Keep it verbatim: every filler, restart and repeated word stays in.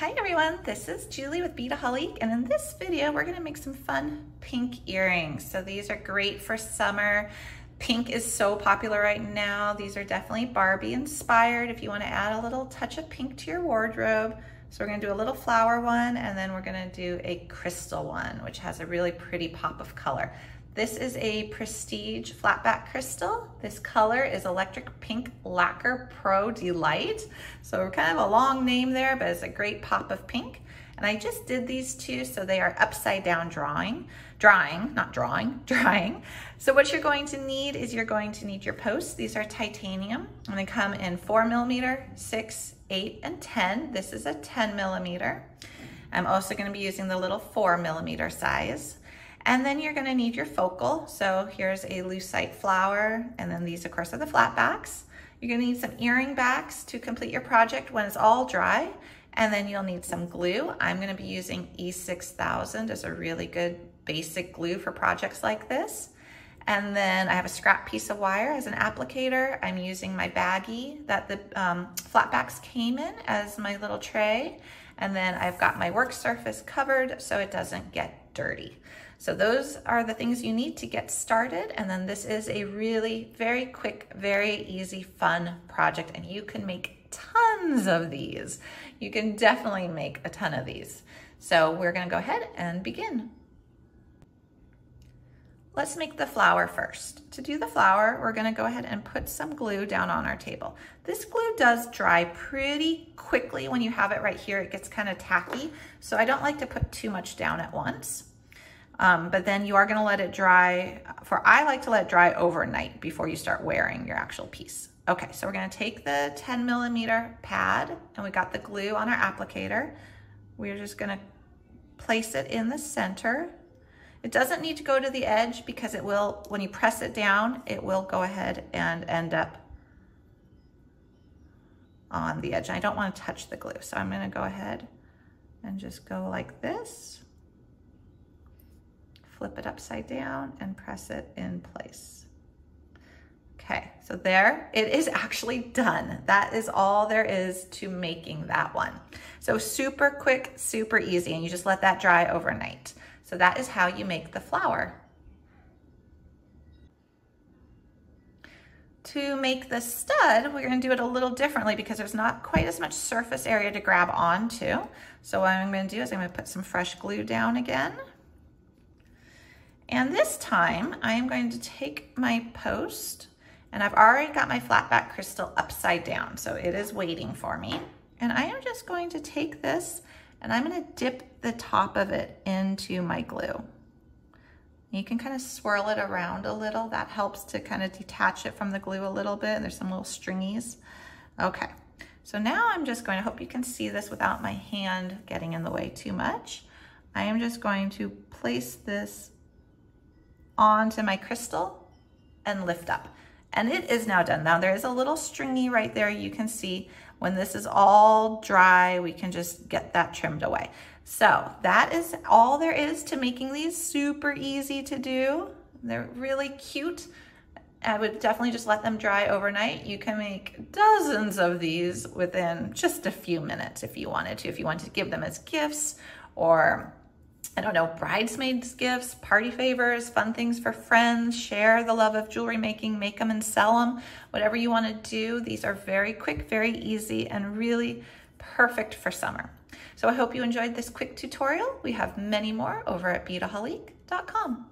Hi everyone, this is Julie with Beadaholique, and in this video we're going to make some fun pink earrings. So these are great for summer. Pink is so popular right now. These are definitely Barbie inspired if you want to add a little touch of pink to your wardrobe. So we're going to do a little flower one, and then we're going to do a crystal one, which has a really pretty pop of color. This is a Prestige Flatback Crystal. This color is Electric Pink Lacquer Pro Delight. So kind of a long name there, but it's a great pop of pink. And I just did these two, so they are upside down drawing, drying, not drawing, drying. So what you're going to need is you're going to need your posts. These are titanium, and they come in four millimeter, six, eight, and ten. This is a ten millimeter. I'm also gonna be using the little four millimeter size. And then you're gonna need your focal. So here's a lucite flower, and then these of course are the flat backs. You're gonna need some earring backs to complete your project when it's all dry. And then you'll need some glue. I'm gonna be using E six thousand as a really good basic glue for projects like this. And then I have a scrap piece of wire as an applicator. I'm using my baggie that the um, flat backs came in as my little tray. And then I've got my work surface covered so it doesn't get dirty. So those are the things you need to get started. And then this is a really very quick, very easy, fun project. And you can make tons of these. You can definitely make a ton of these. So we're gonna go ahead and begin. Let's make the flower first. To do the flower, we're gonna go ahead and put some glue down on our table. This glue does dry pretty quickly when you have it right here. It gets kind of tacky, so I don't like to put too much down at once. Um, but then you are gonna let it dry, for I like to let it dry overnight before you start wearing your actual piece. Okay, so we're gonna take the ten millimeter pad, and we got the glue on our applicator. We're just gonna place it in the center. It doesn't need to go to the edge because it will, when you press it down, it will go ahead and end up on the edge. And I don't want to touch the glue, so I'm going to go ahead and just go like this, flip it upside down and press it in place. Okay, so there it is actually done. That is all there is to making that one. So super quick, super easy, and you just let that dry overnight. So that is how you make the flower. To make the stud, we're gonna do it a little differently because there's not quite as much surface area to grab onto. So what I'm gonna do is I'm gonna put some fresh glue down again. And this time I am going to take my post, and I've already got my flatback crystal upside down, so it is waiting for me. And I am just going to take this, and I'm gonna dip the top of it into my glue. You can kind of swirl it around a little. That helps to kind of detach it from the glue a little bit. And there's some little stringies. Okay, so now I'm just going to, hope you can see this without my hand getting in the way too much. I am just going to place this onto my crystal and lift up. And it is now done. Now there is a little stringy right there you can see. When this is all dry, we can just get that trimmed away. So that is all there is to making these. Super easy to do. They're really cute. I would definitely just let them dry overnight. You can make dozens of these within just a few minutes if you wanted to. If you want to give them as gifts, or I don't know, bridesmaids gifts, party favors, fun things for friends, share the love of jewelry making, make them and sell them, whatever you want to do. These are very quick, very easy, and really perfect for summer. So I hope you enjoyed this quick tutorial. We have many more over at Beadaholique dot com.